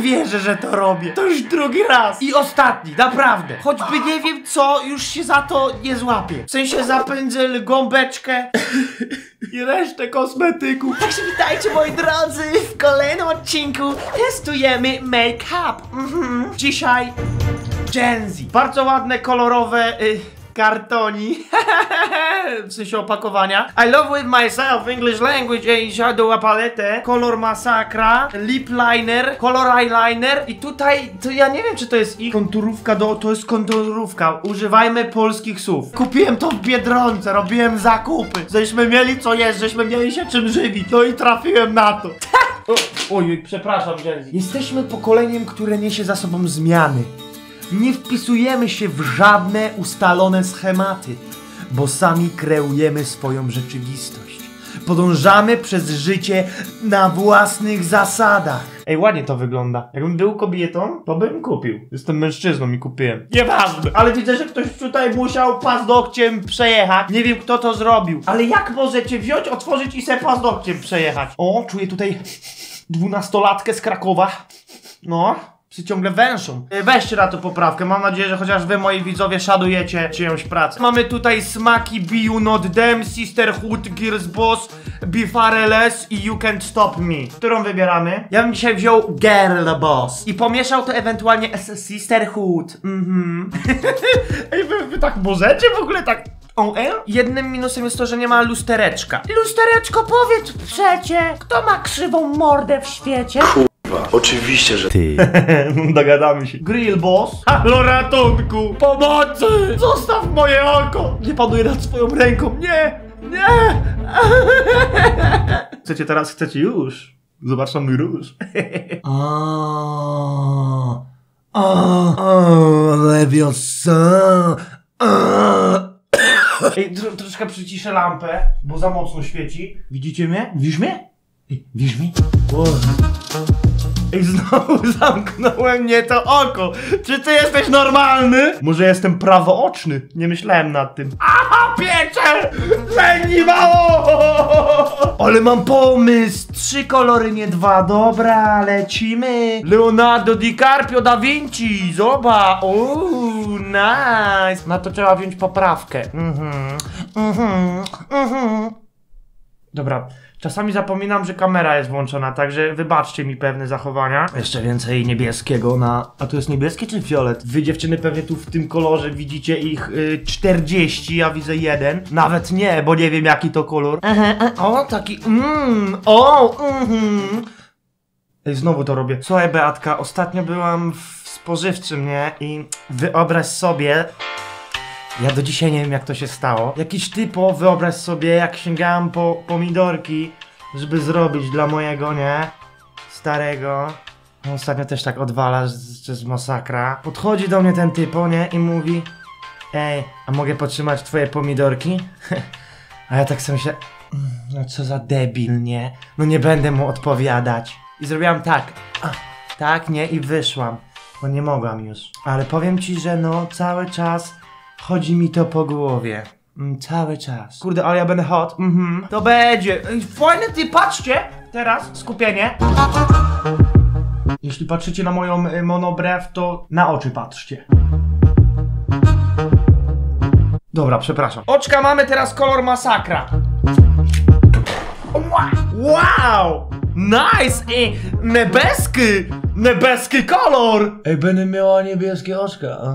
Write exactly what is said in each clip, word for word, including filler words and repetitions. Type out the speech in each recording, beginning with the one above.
wierzę, że to robię. To już drugi raz. I ostatni, naprawdę. Choćby nie wiem co, już się za to nie złapię. W sensie zapędzel, gąbeczkę i resztę kosmetyków. Także witajcie moi drodzy w kolejnym odcinku. Testujemy make-up. Mhm. Dzisiaj Genzie. Bardzo ładne, kolorowe... Y kartoni, w sensie opakowania. I love with myself English language and shadow paletę. Kolor masakra, lip liner, kolor eyeliner. I tutaj, to ja nie wiem czy to jest ich konturówka, do, to jest konturówka. Używajmy polskich słów. Kupiłem to w Biedronce, robiłem zakupy. Żeśmy mieli co jeść, żeśmy mieli się czym żywić. No i trafiłem na to. o, ojej, przepraszam Genzie. Jesteśmy pokoleniem, które niesie za sobą zmiany. Nie wpisujemy się w żadne ustalone schematy, bo sami kreujemy swoją rzeczywistość. Podążamy przez życie na własnych zasadach. Ej, ładnie to wygląda. Jakbym był kobietą, to bym kupił. Jestem mężczyzną i kupiłem. Nieważne. Ale widzę, że ktoś tutaj musiał paznokciem przejechać. Nie wiem, kto to zrobił. Ale jak możecie wziąć, otworzyć i se paznokciem przejechać? O, czuję tutaj dwunastolatkę z Krakowa. No... Przyciągle węszą. Weźcie na to poprawkę. Mam nadzieję, że chociaż wy, moi widzowie, szanujecie czyjąś pracę. Mamy tutaj smaki Be You Not Them, Sisterhood, Girls Boss, Be Far Less i You Can't Stop Me. Którą wybieramy? Ja bym dzisiaj wziął Girl Boss i pomieszał to ewentualnie z Sisterhood. Mhm. Ej, wy, wy tak możecie w ogóle tak... Jednym minusem jest to, że nie ma lustereczka. Lustereczko, powiedz przecie, kto ma krzywą mordę w świecie? Oczywiście, że ty. Dogadamy się. Grill Boss. Halo ratunku! Pomocy! Zostaw moje oko! Nie panuję nad swoją ręką. Nie! Nie! Chcecie teraz? Chcecie już? Zobaczam mój róż. O, o, lewiosa. Ej, tro, troszkę przyciszę lampę, bo za mocno świeci. Widzicie mnie? Widzisz mnie? Ej, widzisz mnie? O. I znowu zamknąłem mnie to oko. Czy ty jesteś normalny? Może jestem prawooczny? Nie myślałem nad tym. Aha, piecze! Leni mało! Ale mam pomysł. Trzy kolory, nie dwa. Dobra, lecimy. Leonardo DiCaprio da Vinci. Zobacz. Uuu, nice. Na to trzeba wziąć poprawkę. Mhm, mhm, mhm. Dobra. Czasami zapominam, że kamera jest włączona, także wybaczcie mi pewne zachowania. Jeszcze więcej niebieskiego na... A to jest niebieskie czy fiolet? Wy dziewczyny pewnie tu w tym kolorze widzicie ich y, czterdzieści, ja widzę jeden. Nawet nie, bo nie wiem jaki to kolor. Aha, a, o, taki... Mmm, o, mhm. Ej, znowu to robię. Słuchaj Beatka, ostatnio byłam w spożywczym, nie? I wyobraź sobie... Ja do dzisiaj nie wiem jak to się stało. Jakiś typo, wyobraź sobie, jak sięgałem po pomidorki, żeby zrobić dla mojego, nie? Starego. No, ostatnio też tak odwala, z, z masakra. Podchodzi do mnie ten typo, nie? I mówi: ej, a mogę potrzymać twoje pomidorki? A ja tak sobie myślę, no co za debil, nie? No nie będę mu odpowiadać. I zrobiłam tak, a, tak, nie? I wyszłam. Bo nie mogłam już. Ale powiem ci, że no, cały czas chodzi mi to po głowie. Mm, cały czas. Kurde, ale ja będę hot. Mhm. To będzie. Fajne ty, patrzcie! Teraz skupienie. Jeśli patrzycie na moją monobrew, to na oczy patrzcie. Dobra, przepraszam. Oczka mamy teraz kolor masakra. Wow! Nice! I niebieski! Niebieski kolor! Ej, będę miała niebieskie oczka. Aha.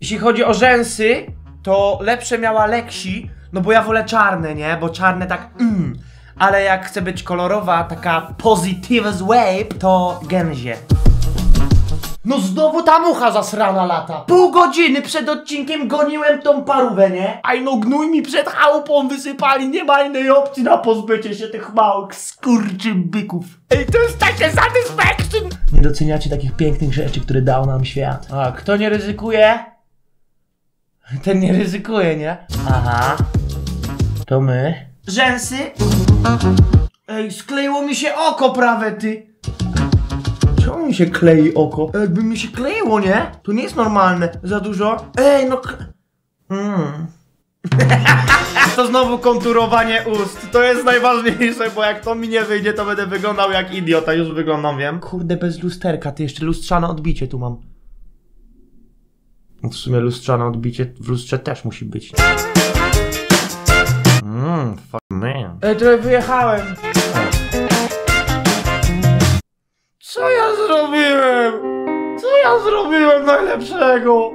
Jeśli chodzi o rzęsy, to lepsze miała Lexy, no bo ja wolę czarne, nie? Bo czarne tak mm, ale jak chcę być kolorowa, taka positive wave, to Genzie. No znowu ta mucha zasrana lata. Pół godziny przed odcinkiem goniłem tą parówę, nie? Aj no gnój mi przed chałupą wysypali, nie ma innej opcji na pozbycie się tych małych skurczybyków. Ej, to jest takie satisfaction! Nie doceniacie takich pięknych rzeczy, które dał nam świat. A kto nie ryzykuje? Ten nie ryzykuje, nie? Aha. To my. Rzęsy. Ej, skleiło mi się oko prawe, ty. Czemu mi się klei oko? Jakby mi się kleiło, nie? To nie jest normalne. Za dużo. Ej, no... Mmm. To znowu konturowanie ust, to jest najważniejsze, bo jak to mi nie wyjdzie, to będę wyglądał jak idiota, już wyglądam, wiem. Kurde, bez lusterka, ty jeszcze lustrzane odbicie tu mam. W sumie lustrzane odbicie w lustrze też musi być. Mmm, fuck man. Ej, trochę wyjechałem. Co ja zrobiłem? Co ja zrobiłem najlepszego?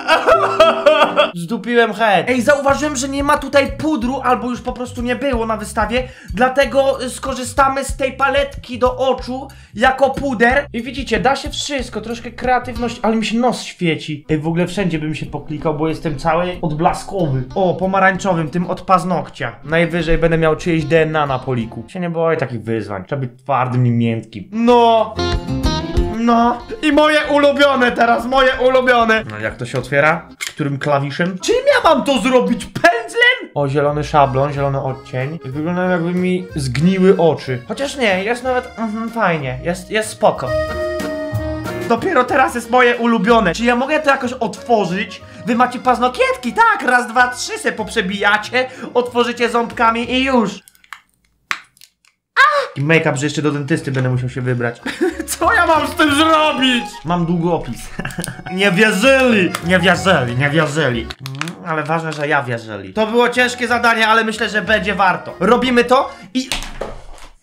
Zdupiłem head. Ej, zauważyłem, że nie ma tutaj pudru, albo już po prostu nie było na wystawie. Dlatego skorzystamy z tej paletki do oczu jako puder. I widzicie, da się wszystko, troszkę kreatywność, ale mi się nos świeci. Ej, w ogóle wszędzie bym się poklikał, bo jestem cały odblaskowy. O, pomarańczowym, tym od paznokcia. Najwyżej będę miał czyjeś D N A na poliku. Się nie boję takich wyzwań, trzeba być twardym i miękkim. No! No, i moje ulubione teraz, moje ulubione. No jak to się otwiera? Którym klawiszem? Czym ja mam to zrobić? Pędzlem? O, zielony szablon, zielony odcień. Wyglądają jakby mi zgniły oczy. Chociaż nie, jest nawet mm, fajnie, jest, jest spoko. Dopiero teraz jest moje ulubione. Czy ja mogę to jakoś otworzyć? Wy macie paznokietki, tak, raz, dwa, trzy se poprzebijacie, otworzycie ząbkami i już. I make-up, że jeszcze do dentysty będę musiał się wybrać. Co ja mam z tym zrobić? Mam długopis. Nie wierzyli! Nie wierzyli, nie wierzyli. Mm, ale ważne, że ja wierzyli. To było ciężkie zadanie, ale myślę, że będzie warto. Robimy to i...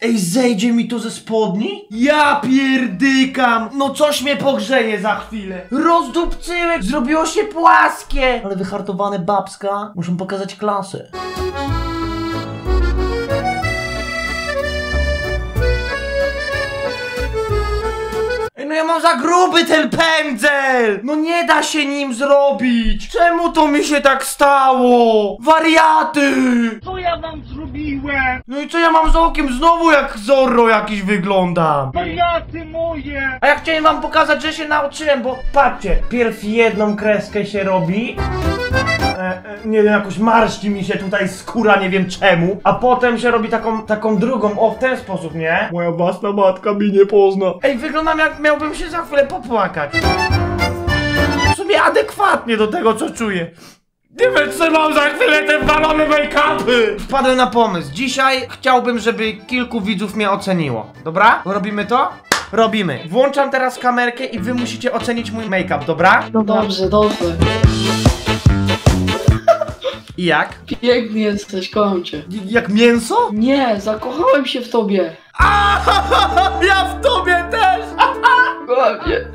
Ej, zejdzie mi to ze spodni? Ja pierdykam! No coś mnie pogrzeje za chwilę. Rozdupcyłem! Zrobiło się płaskie! Ale wyhartowane babska muszą pokazać klasę. No ja mam za gruby ten pędzel! No nie da się nim zrobić! Czemu to mi się tak stało? Wariaty! Co ja wam zrobiłem? No i co ja mam z okiem? Znowu jak Zorro jakiś wyglądam! Wariaty moje! A ja chciałem wam pokazać, że się nauczyłem, bo patrzcie, pierw jedną kreskę się robi. E, nie wiem, jakoś marszczy mi się tutaj skóra, nie wiem czemu. A potem się robi taką, taką drugą, o w ten sposób, nie? Moja własna matka mi nie pozna. Ej, wyglądam jak miałbym się za chwilę popłakać. W sumie adekwatnie do tego, co czuję. Nie wytrzymam za chwilę te balony make-upy! Wpadłem na pomysł, dzisiaj chciałbym, żeby kilku widzów mnie oceniło. Dobra? Robimy to? Robimy. Włączam teraz kamerkę i wy musicie ocenić mój make-up, dobra? No dobrze, dobrze. I jak? Piękny jesteś, kocham cię. Jak mięso? Nie, zakochałem się w tobie. A, ja w tobie też! Kocham cię.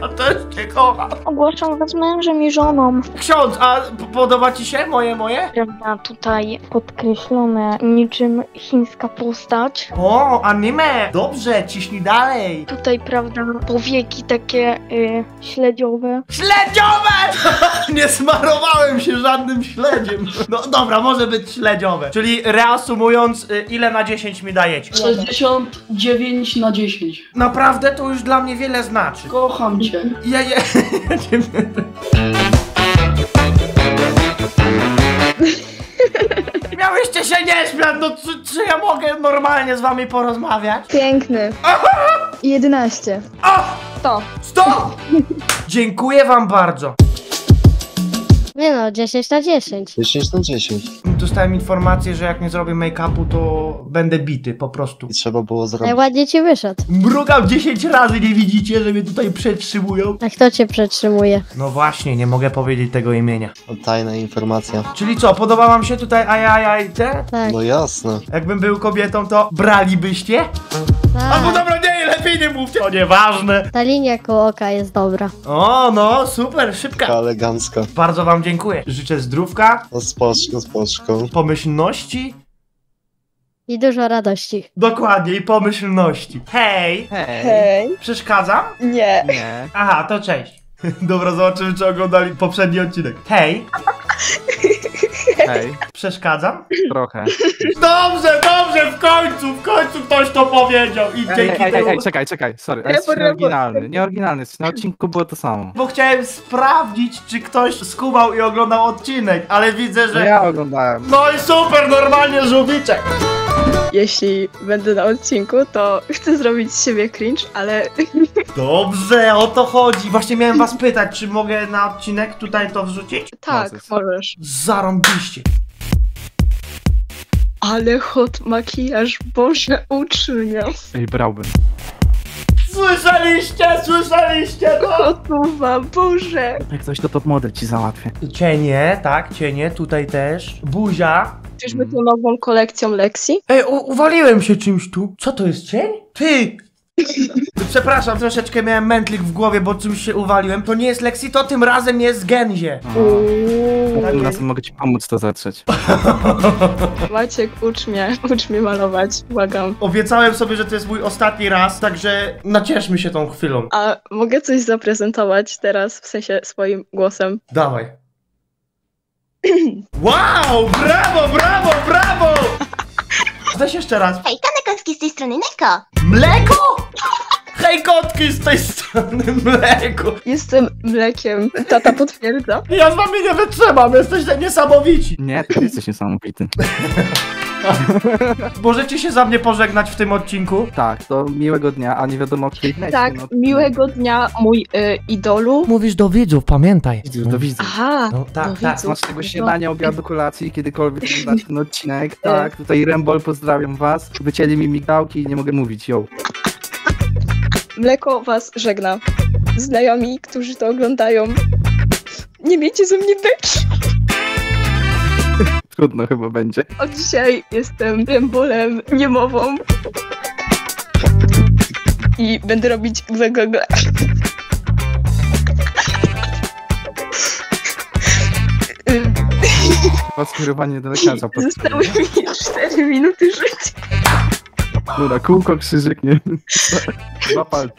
Ja też cię kocham. Ogłaszam was mężem i żoną. Ksiądz, a podoba ci się moje, moje? Prawda, tutaj podkreślone niczym chińska postać. O, anime! Dobrze, ciśnij dalej. Tutaj, prawda, powieki takie y, śledziowe. Śledziowe! Nie smarowałem się żadnym śledziem. No dobra, może być śledziowe. Czyli reasumując, y, ile na dziesięć mi dajecie? sześćdziesiąt dziewięć na dziesięć. Naprawdę, to już dla mnie wiele znaczy. Kocham cię. Ja, ja, ja cię będę. Miałyście się nie śmiać, no czy, czy ja mogę normalnie z wami porozmawiać? Piękny. jedenaście. sto. sto! Dziękuję wam bardzo. Nie no, dziesięć na dziesięć. dziesięć na dziesięć. Dostałem informację, że jak nie zrobię make-upu, to będę bity po prostu. I trzeba było zrobić. Najładniej ci wyszedł. Mrugam dziesięć razy, nie widzicie, że mnie tutaj przetrzymują? A kto cię przetrzymuje? No właśnie, nie mogę powiedzieć tego imienia. To tajna informacja. Czyli co, podoba wam się tutaj ajajaj te? Tak. No jasne. Jakbym był kobietą, to bralibyście? Tak. Albo dobra, nie, lepiej nie mówcie. To nieważne. Ta linia koło oka jest dobra. O, no, super, szybka. Taka elegancka. Bardzo wam dziękuję. Życzę zdrówka. O, spoczko, spoczko. Pomyślności. I dużo radości. Dokładnie, i pomyślności. Hej. Hej. Hej. Przeszkadzam? Nie. Nie. Aha, to cześć. Dobra, zobaczymy, czy oglądali poprzedni odcinek. Hej. Hej. Przeszkadzam? Trochę. Dobrze, dobrze, w końcu, w końcu ktoś to powiedział i dzięki ej, ej, temu... Ej, czekaj, czekaj, sorry, to jest nieoryginalny, nieoryginalny, na odcinku było to samo. Bo chciałem sprawdzić, czy ktoś skumał i oglądał odcinek, ale widzę, że... Ja oglądałem. No i super, normalnie żółwiczek. Jeśli będę na odcinku, to chcę zrobić z siebie cringe, ale... Dobrze, o to chodzi. Właśnie miałem was pytać, czy mogę na odcinek tutaj to wrzucić? Tak, możesz. Zarąbiście. Ale hot makijaż, Boże, uczy mnie. Ej, brałbym. Słyszeliście, słyszeliście to? Gotowa, Boże. Jak coś, to top model ci załatwię. Cienie, tak, cienie, tutaj też. Buzia. Czyżby hmm. tą nową kolekcją Lexy? Ej, uwaliłem się czymś tu. Co to jest cień? Ty! Przepraszam, troszeczkę miałem mętlik w głowie, bo czymś się uwaliłem. To nie jest Lexy, to tym razem jest Genzie. Tym razem mogę ci pomóc to zatrzeć. Maciek, ucz mnie, ucz mnie malować, błagam. Obiecałem sobie, że to jest mój ostatni raz, także nacieszmy się tą chwilą. A mogę coś zaprezentować teraz, w sensie swoim głosem? Dawaj. Wow, brawo, brawo, brawo! Weź jeszcze raz. Hejka, Nekotki, z tej strony Neko. Mleko? Hej, kotki, z tej strony Mleko. Jestem mlekiem, tata potwierdza. Ja z wami nie wytrzymam, jesteście niesamowici. Nie, ty jesteś niesamowity. Możecie się za mnie pożegnać w tym odcinku? Tak, to miłego dnia, a nie wiadomo o której. Tak, miłego dnia, mój y, idolu. Mówisz do widzów, pamiętaj. Widzów, do widzów. Aha, no, tak, do tak. Masz tego śniadania, obiadu, kolacji, kiedykolwiek oglądasz ten odcinek. Tak, tutaj Rembol, pozdrawiam was. Wycięli mi migdałki i nie mogę mówić, yo. Mleko was żegna. Znajomi, którzy to oglądają, nie miejcie ze mnie beki. Trudno chyba będzie. Od dzisiaj jestem Rembolem, niemową. I będę robić gwe-gwe-gwe. Podskierowanie do lekarza. Zostały mi cztery minuty życia. Dobra, kółko, krzyżyk, nie. Dwa palce.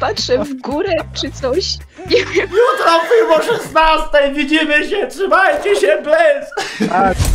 Patrzę w górę czy coś. Nie wiem. Jutro film o szesnastej widzimy się. Trzymajcie się, please.